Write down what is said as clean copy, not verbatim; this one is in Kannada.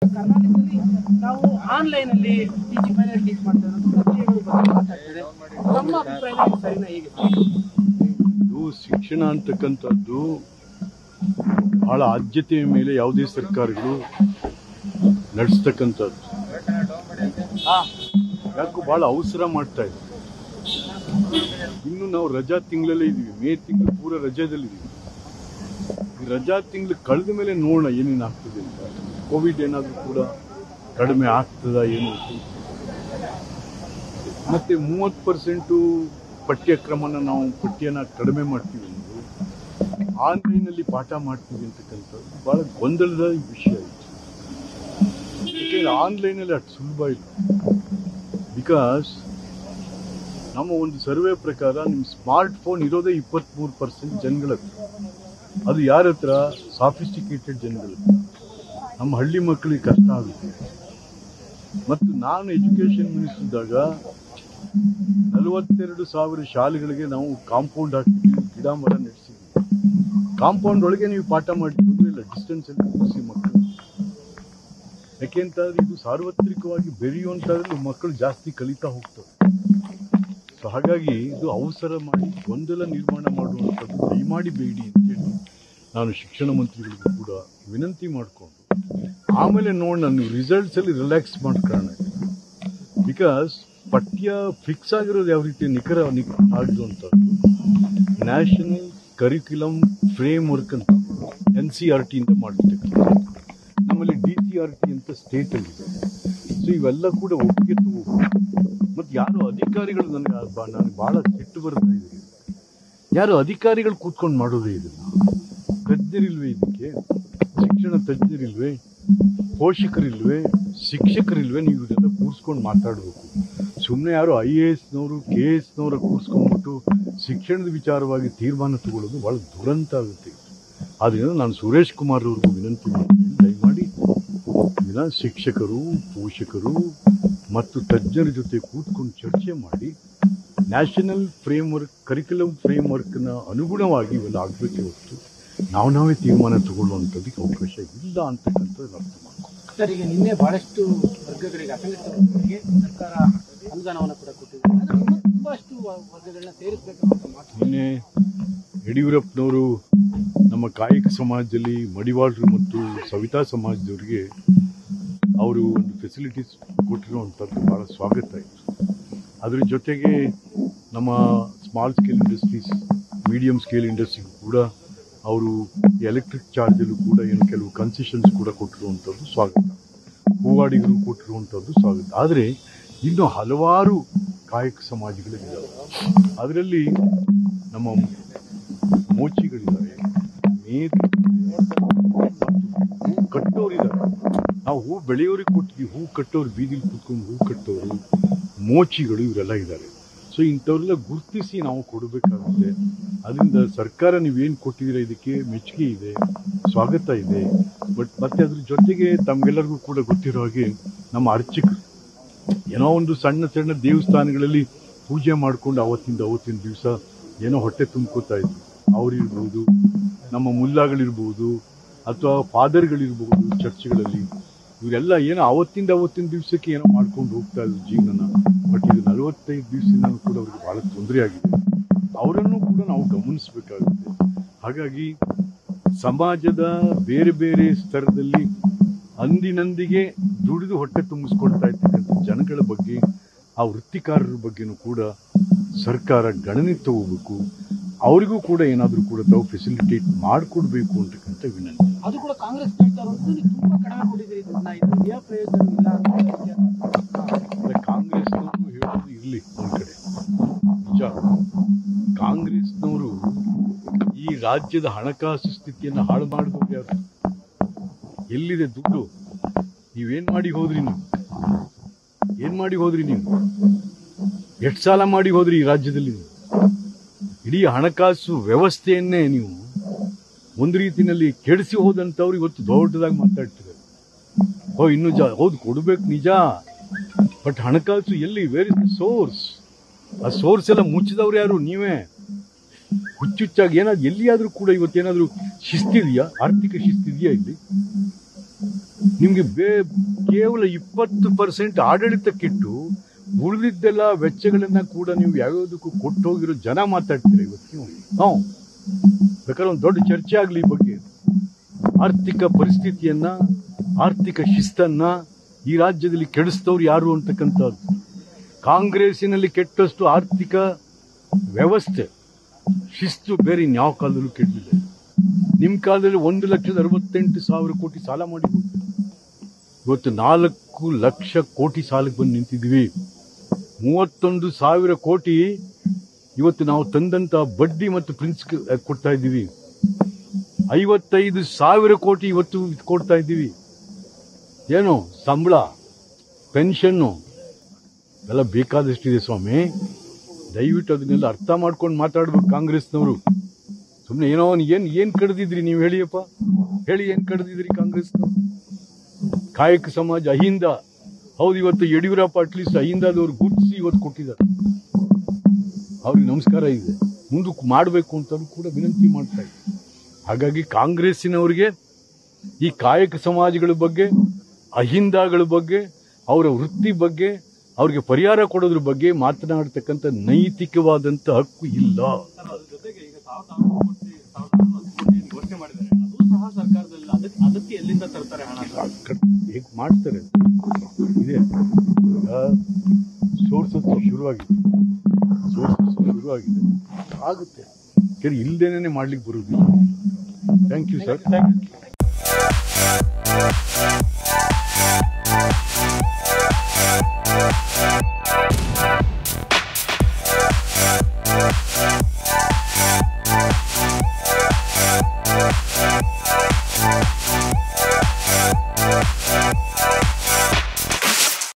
ಕರ್ನಾಟಕದಲ್ಲಿ ನಾವು ಆನ್ಲೈನ್ ಅಲ್ಲಿ ಟೀಚಿಂಗ್ ಮೇಲೆ ಟೀಚ್ ಮಾಡ್ತಾ ಇರೋದು ಪ್ರತಿಯೊಂದು ಬದಲಾಗ್ತಿದೆ. ನಮ್ಮ ಅಭಿಪ್ರಾಯ ಸರಿನಾ? ಹೇಗೆ ಇದು ಶಿಕ್ಷಣ ಅಂತಕ್ಕಂಥದ್ದು ಬಹಳ ಆದ್ಯತೆಯ ಮೇಲೆ ಯಾವುದೇ ಸರ್ಕಾರಗಳು ನಡೆಸ್ತಕ್ಕಂಥದ್ದು ಯಾಕೋ ಬಹಳ ಅವಸರ ಮಾಡ್ತಾ ಇದೆ. ಇನ್ನು ನಾವು ರಜಾ ತಿಂಗಳಲ್ಲೇ ಇದೀವಿ, ಮೇ ತಿಂಗಳು ಪೂರ ರಜಾದಲ್ಲಿದ್ದೀವಿ. ರಜಾ ತಿಂಗಳು ಕಳೆದ ಮೇಲೆ ನೋಡೋಣ ಏನೇನು ಆಗ್ತದೆ ಅಂತ. ಕೋವಿಡ್ ಏನಾದರೂ ಕೂಡ ಕಡಿಮೆ ಆಗ್ತದ ಏನು? ಮತ್ತೆ 30% ಪಠ್ಯಕ್ರಮನ ನಾವು ಪಠ್ಯನ ಕಡಿಮೆ ಮಾಡ್ತೀವಿ ಎಂದು ಆನ್ಲೈನಲ್ಲಿ ಪಾಠ ಮಾಡ್ತೀವಿ ಅಂತಕ್ಕಂಥದ್ದು ಭಾಳ ಗೊಂದಲದ ವಿಷಯ ಇತ್ತು. ಯಾಕೆಂದರೆ ಆನ್ಲೈನಲ್ಲಿ ಅಷ್ಟು ಸುಲಭ ಇಲ್ಲ. ಬಿಕಾಸ್ ನಮ್ಮ ಒಂದು ಸರ್ವೆ ಪ್ರಕಾರ ನಿಮ್ಮ ಸ್ಮಾರ್ಟ್ಫೋನ್ ಇರೋದೇ 23% ಜನಗಳ ಹತ್ರ. ಅದು ಯಾರ ಹತ್ರ? ಸಾಫಿಸ್ಟಿಕೇಟೆಡ್ ಜನಗಳ ಹತ್ರ. ನಮ್ಮ ಹಳ್ಳಿ ಮಕ್ಕಳಿಗೆ ಕಷ್ಟ ಆಗುತ್ತೆ. ಮತ್ತು ನಾನು ಎಜುಕೇಷನ್ ಮಿನಿಸ್ಟರ್ ಇದ್ದಾಗ 42,000 ಶಾಲೆಗಳಿಗೆ ನಾವು ಕಾಂಪೌಂಡ್ ಹಾಕಿದ್ವಿ, ಗಿಡ ಮರ ನೆಡೆಸಿದ್ವಿ. ಕಾಂಪೌಂಡ್ ಒಳಗೆ ನೀವು ಪಾಠ ಮಾಡಿದ್ದು ಇಲ್ಲ, ಡಿಸ್ಟೆನ್ಸಲ್ಲಿ ಕೂರಿಸಿ ಮಕ್ಕಳು. ಯಾಕೆಂತಂದ್ರೆ ಇದು ಸಾರ್ವತ್ರಿಕವಾಗಿ ಬೆರೆಯುವಂಥದ್ದು ಮಕ್ಕಳು ಜಾಸ್ತಿ ಕಲಿತಾ ಹೋಗ್ತವೆ. ಸೊ ಹಾಗಾಗಿ ಇದು ಅವಸರ ಮಾಡಿ ಗೊಂದಲ ನಿರ್ಮಾಣ ಮಾಡುವಂಥದ್ದು ದಯಮಾಡಿ ಬೇಡಿ ಅಂತೇಳಿ ನಾನು ಶಿಕ್ಷಣ ಮಂತ್ರಿಗಳಿಗೂ ಕೂಡ ವಿನಂತಿ ಮಾಡಿಕೊಂಡು ಆಮೇಲೆ ನೋಡಿ ನಾನು ರಿಸಲ್ಟ್ಸಲ್ಲಿ ರಿಲ್ಯಾಕ್ಸ್ ಮಾಡ್ಕೊಳ್ಳೋಣ. ಬಿಕಾಸ್ ಪಠ್ಯ ಫಿಕ್ಸ್ ಆಗಿರೋದು ಯಾವ ರೀತಿ ನಿಖರ ಆಗಿರುವಂಥದ್ದು ನ್ಯಾಷನಲ್ ಕರಿಕ್ಯುಲಮ್ ಫ್ರೇಮ್ ವರ್ಕ್ ಅಂತ NCERT ಮಾಡಿರ್ತಕ್ಕಂಥದ್ದು. ನಮ್ಮಲ್ಲಿ DCRT ಅಂತ ಸ್ಟೇಟಲ್ಲಿದೆ. ಸೊ ಇವೆಲ್ಲ ಕೂಡ ಒಪ್ಪಿಗೆ ತಗೋಬೇಕು. ಮತ್ತು ಯಾರು ಅಧಿಕಾರಿಗಳು ನನಗೆ ಭಾಳ ಕೆಟ್ಟು ಬರ್ತಾ ಇದೆ. ಯಾರು ಅಧಿಕಾರಿಗಳು ಕೂತ್ಕೊಂಡು ಮಾಡೋದೇ ಇದನ್ನು? ತಜ್ಞರಿಲ್ವೇ ಇದಕ್ಕೆ? ಶಿಕ್ಷಣ ತಜ್ಞರಿಲ್ವೇ? ಪೋಷಕರಿಲ್ವೇ? ಶಿಕ್ಷಕರಿಲ್ವೇ? ನೀವು ಇದೆಲ್ಲ ಕೂರಿಸ್ಕೊಂಡು ಮಾತಾಡಬೇಕು. ಸುಮ್ಮನೆ ಯಾರು IASನವರು KSನವರ ಕೂರಿಸ್ಕೊಂಡ್ಬಿಟ್ಟು ಶಿಕ್ಷಣದ ವಿಚಾರವಾಗಿ ತೀರ್ಮಾನ ತಗೊಳ್ಳೋದು ಭಾಳ ದುರಂತ ಆಗುತ್ತೆ. ಆದ್ದರಿಂದ ನಾನು ಸುರೇಶ್ ಕುಮಾರ್ ಅವ್ರಿಗೂ ವಿನಂತಿ ಮಾಡ್ತೀನಿ, ದಯಮಾಡಿ ಇಲ್ಲ ಶಿಕ್ಷಕರು ಪೋಷಕರು ಮತ್ತು ತಜ್ಞರ ಜೊತೆ ಕೂತ್ಕೊಂಡು ಚರ್ಚೆ ಮಾಡಿ ನ್ಯಾಷನಲ್ ಫ್ರೇಮ್ವರ್ಕ್ ಕರಿಕ್ಯುಲಮ್ ಫ್ರೇಮ್ವರ್ಕ್ನ ಅನುಗುಣವಾಗಿ ಇವೆಲ್ಲ ಆಗಬೇಕೇ ಹೊರತು ನಾವು ನಾವೇ ತೀರ್ಮಾನ ತಗೊಳ್ಳುವಂಥದ್ದಕ್ಕೆ ಅವಕಾಶ ಇಲ್ಲ ಅಂತಕ್ಕಂಥದ್ದು ಅರ್ಥ ಮಾಡ್ಕೊಂಡು. ಸರ್, ಈಗ ನಿನ್ನೆ ಭಾಳಷ್ಟು ವರ್ಗಗಳಿಗೆ ಅಸಂಘಟಿತ ವರ್ಗಗಳಿಗೆ ಸರ್ಕಾರ ಅನುದಾನವನ್ನು ಕೂಡ ಕೊಟ್ಟಿದೆ. ತುಂಬಷ್ಟು ವರ್ಗಗಳನ್ನ ಸೇರಿಸಬೇಕಂತ ಮಾತು. ನಿನ್ನೆ ಯಡಿಯೂರಪ್ಪನವರು ನಮ್ಮ ಕಾಯಕ ಸಮಾಜದಲ್ಲಿ ಮಡಿವಾಳರು ಮತ್ತು ಸವಿತಾ ಸಮಾಜದವರಿಗೆ ಅವರು ಒಂದು ಫೆಸಿಲಿಟೀಸ್ ಕೊಟ್ಟಿರುವಂಥದ್ದು ಭಾಳ ಸ್ವಾಗತ ಇತ್ತು. ಅದರ ಜೊತೆಗೆ ನಮ್ಮ small scale industries medium scale ಇಂಡಸ್ಟ್ರಿಗೂ ಕೂಡ ಅವರು ಎಲೆಕ್ಟ್ರಿಕ್ ಚಾರ್ಜಲ್ಲೂ ಕೂಡ ಏನು ಕೆಲವು ಕನ್ಸೆಷನ್ಸ್ ಕೂಡ ಕೊಟ್ಟಿರುವಂಥದ್ದು ಸ್ವಾಗತ. ಹೂವಾಡಿಗಳು ಕೊಟ್ಟಿರುವಂಥದ್ದು ಸ್ವಾಗತ. ಆದರೆ ಇನ್ನೂ ಹಲವಾರು ಕಾಯಕ ಸಮಾಜಗಳಿದ್ದಾವೆ. ಅದರಲ್ಲಿ ನಮ್ಮ ಮೋಚಿಗಳಿದ್ದಾವೆ, ಕಟ್ಟೋರಿದ್ದಾರೆ. ನಾವು ಹೂ ಬೆಳೆಯೋರಿಗೆ ಕೊಟ್ಟಿದ್ದೀವಿ, ಹೂ ಕಟ್ಟೋರು ಬೀದಿಲಿ ಕೂತ್ಕೊಂಡು ಹೂ ಕಟ್ಟೋರು, ಮೋಚಿಗಳು ಇವರೆಲ್ಲ ಇದ್ದಾರೆ. ಸೊ ಇಂಥವ್ರೆಲ್ಲ ಗುರುತಿಸಿ ನಾವು ಕೊಡಬೇಕಾಗುತ್ತೆ. ಅದರಿಂದ ಸರ್ಕಾರ ನೀವೇನು ಕೊಟ್ಟಿದ್ದೀರಾ ಇದಕ್ಕೆ ಮೆಚ್ಚುಗೆ ಇದೆ, ಸ್ವಾಗತ ಇದೆ. ಬಟ್ ಮತ್ತೆ ಅದ್ರ ಜೊತೆಗೆ ತಮಗೆಲ್ಲರಿಗೂ ಕೂಡ ಗೊತ್ತಿರೋ ಹಾಗೆ ನಮ್ಮ ಅರ್ಚಕರು ಏನೋ ಒಂದು ಸಣ್ಣ ಸಣ್ಣ ದೇವಸ್ಥಾನಗಳಲ್ಲಿ ಪೂಜೆ ಮಾಡಿಕೊಂಡು ಅವತ್ತಿನ ದಿವಸ ಏನೋ ಹೊಟ್ಟೆ ತುಂಬ್ಕೋತಾ ಇದ್ರು. ಅವರಿರ್ಬೋದು, ನಮ್ಮ ಮುಲ್ಲಾಗಳಿರ್ಬೋದು, ಅಥವಾ ಫಾದರ್ಗಳಿರ್ಬೋದು ಚರ್ಚ್ಗಳಲ್ಲಿ, ಇವರೆಲ್ಲ ಏನೋ ಅವತ್ತಿನ ದಿವಸಕ್ಕೆ ಏನೋ ಮಾಡ್ಕೊಂಡು ಹೋಗ್ತಾ ಇದ್ರು ಜೀವನ. ಬಟ್ ಇದು 45 ದಿವಸದಿಂದ ಕೂಡ ಅವ್ರಿಗೆ ಭಾಳ ತೊಂದರೆ ಆಗಿದೆ. ಅವರನ್ನು ಕೂಡ ನಾವು ಗಮನಿಸಬೇಕಾಗುತ್ತೆ. ಹಾಗಾಗಿ ಸಮಾಜದ ಬೇರೆ ಬೇರೆ ಸ್ತರದಲ್ಲಿ ಅಂದಿನಂದಿಗೆ ದುಡಿದು ಹೊಟ್ಟೆ ತುಂಬಿಸ್ಕೊಳ್ತಾ ಇರ್ತಕ್ಕಂಥ ಜನಗಳ ಬಗ್ಗೆ, ಆ ವೃತ್ತಿಕಾರರ ಬಗ್ಗೆನೂ ಕೂಡ ಸರ್ಕಾರ ಗಣನೆ ತಗೋಬೇಕು. ಅವರಿಗೂ ಕೂಡ ಏನಾದರೂ ಕೂಡ ತಾವು ಫೆಸಿಲಿಟೇಟ್ ಮಾಡಿಕೊಡ್ಬೇಕು ಅಂತಕ್ಕಂಥ ವಿನಂತಿ. ಅದು ಕೂಡ ಕಾಂಗ್ರೆಸ್ ತುಂಬಾ ಕಡಿಮೆ ಕೊಟ್ಟಿದ್ದೀರಿ, ಪ್ರಯೋಜನ ಇಲ್ಲ ಅಂತ ಕಾಂಗ್ರೆಸ್ನವರು ಹೇಳೋದು ಇರಲಿ ಒಂದು ಕಡೆ ವಿಚಾರ. ಕಾಂಗ್ರೆಸ್ನವರು ಈ ರಾಜ್ಯದ ಹಣಕಾಸು ಸ್ಥಿತಿಯನ್ನು ಹಾಳು ಮಾಡಿದವ್ರು ಯಾರು? ಎಲ್ಲಿದೆ ದುಡ್ಡು? ಏನು ಮಾಡಿ ಹೋದ್ರಿ ನೀವು? ಎಷ್ಟು ಸಾಲ ಮಾಡಿ ಹೋದ್ರಿ ಈ ರಾಜ್ಯದಲ್ಲಿ? ನೀವು ಇಡೀ ಹಣಕಾಸು ವ್ಯವಸ್ಥೆಯನ್ನೇ ನೀವು ಒಂದು ರೀತಿಯಲ್ಲಿ ಕೆಡಿಸಿ ಹೋದಂಥವ್ರು ಇವತ್ತು ದೊಡ್ಡದಾಗಿ ಮಾತಾಡ್ತಿದ್ದಾರೆ. ಇನ್ನೂ ಹೌದು, ಕೊಡಬೇಕು ನಿಜ. ಬಟ್ ಹಣಕಾಸು ಎಲ್ಲಿ? Where is the source? ಆ ಸೋರ್ಸ್ ಎಲ್ಲ ಮುಚ್ಚಿದವ್ರು ಯಾರು? ನೀವೇ ಹುಚ್ಚುಚ್ಚಾಗಿ ಏನಾದ್ರು ಎಲ್ಲಿಯಾದರೂ ಕೂಡ ಇವತ್ತೇನಾದರೂ ಶಿಸ್ತಿದೆಯಾ? ಆರ್ಥಿಕ ಶಿಸ್ತಿದೆಯಾ ಇಲ್ಲಿ? केवल 20% ಆಡಳಿತಕ್ಕಿಟ್ಟು ಉಳಿದಿದ್ದೆಲ್ಲ ವೆಚ್ಚಗಳನ್ನು ಕೂಡ ನೀವು ಯಾವದಕ್ಕೂ ಕೊಟ್ಟೋಗಿರೋ ಜನ ಮಾತಾಡ್ತೀರಾ ಇವತ್ತು. ಹಾ, ಬೇಕಾದ್ರೆ ಒಂದು ದೊಡ್ಡ ಚರ್ಚೆ ಆಗಲಿ ಈ ಬಗ್ಗೆ. ಆರ್ಥಿಕ ಪರಿಸ್ಥಿತಿಯನ್ನ, ಆರ್ಥಿಕ ಶಿಸ್ತನ್ನ ಈ ರಾಜ್ಯದಲ್ಲಿ ಕೆಡಿಸ್ತವರು ಯಾರು ಅಂತಕ್ಕಂಥದ್ದು. ಕಾಂಗ್ರೆಸ್ಸಿನಲ್ಲಿ ಕೆಟ್ಟಷ್ಟು ಆರ್ಥಿಕ ವ್ಯವಸ್ಥೆ ಶಿಸ್ತು ಬೇರೆ ಯಾವ ಕಾಲದಲ್ಲೂ ಕೆಡಲಿಲ್ಲ. ನಿಮ್ಮ ಕಾಲದಲ್ಲಿ 1,68,000 ಕೋಟಿ ಸಾಲ ಮಾಡಿದ್ರು, ಇವತ್ತು 4 ಲಕ್ಷ ಕೋಟಿ ಸಾಲಕ್ಕೆ ಬಂದು ನಿಂತಿದ್ದೀವಿ. 31,000 ಕೋಟಿ ಇವತ್ತು ನಾವು ತಂದಂತಹ ಬಡ್ಡಿ ಮತ್ತು ಪ್ರಿನ್ಸಿಪಲ್ ಕೊಡ್ತಾ ಇದ್ದೀವಿ. 55,000 ಕೋಟಿ ಇವತ್ತು ಕೊಡ್ತಾ ಇದ್ದೀವಿ. ಏನು ಸಂಬಳ, ಪೆನ್ಷನ್ನು ಎಲ್ಲ ಬೇಕಾದಷ್ಟಿದೆ ಸ್ವಾಮಿ. ದಯವಿಟ್ಟು ಅದನ್ನೆಲ್ಲ ಅರ್ಥ ಮಾಡ್ಕೊಂಡು ಮಾತಾಡ್ಬೇಕು ಕಾಂಗ್ರೆಸ್ನವರು. ಸುಮ್ಮನೆ ಏನೋ ಏನು ಕಡ್ದಿದ್ರಿ ನೀವು ಹೇಳಿಯಪ್ಪ, ಹೇಳಿ ಏನು ಕಡ್ದಿದ್ರಿ ಕಾಂಗ್ರೆಸ್ನವರು? ಕಾಯಕ ಸಮಾಜ, ಅಹಿಂದ. ಹೌದು, ಇವತ್ತು ಯಡಿಯೂರಪ್ಪ ಅಟ್ಲೀಸ್ಟ್ ಅಹಿಂದದವ್ರು ಗುರುತಿಸಿ ಇವತ್ತು ಕೊಟ್ಟಿದ್ದಾರೆ, ಅವ್ರಿಗೆ ನಮಸ್ಕಾರ ಇದೆ. ಮುಂದಕ್ಕೆ ಮಾಡಬೇಕು ಅಂತ ಕೂಡ ವಿನಂತಿ ಮಾಡ್ತಾ ಇದೆ. ಹಾಗಾಗಿ ಕಾಂಗ್ರೆಸ್ಸಿನವ್ರಿಗೆ ಈ ಕಾಯಕ ಸಮಾಜಗಳ ಬಗ್ಗೆ, ಅಹಿಂದಗಳ ಬಗ್ಗೆ, ಅವರ ವೃತ್ತಿ ಬಗ್ಗೆ, ಅವ್ರಿಗೆ ಪರಿಹಾರ ಕೊಡೋದ್ರ ಬಗ್ಗೆ ಮಾತನಾಡ್ತಕ್ಕಂಥ ನೈತಿಕವಾದಂಥ ಹಕ್ಕು ಇಲ್ಲ. ಹೇಗೆ ಮಾಡ್ತಾರೆ ಇದೆ, ಸೋರ್ಸಸ್ ಶುರುವಾಗಿದೆ, ಆಗುತ್ತೆ. ಇಲ್ಲದೇನೆ ಮಾಡ್ಲಿಕ್ಕೆ ಬರುವುದಿಲ್ಲ. Thank you sir.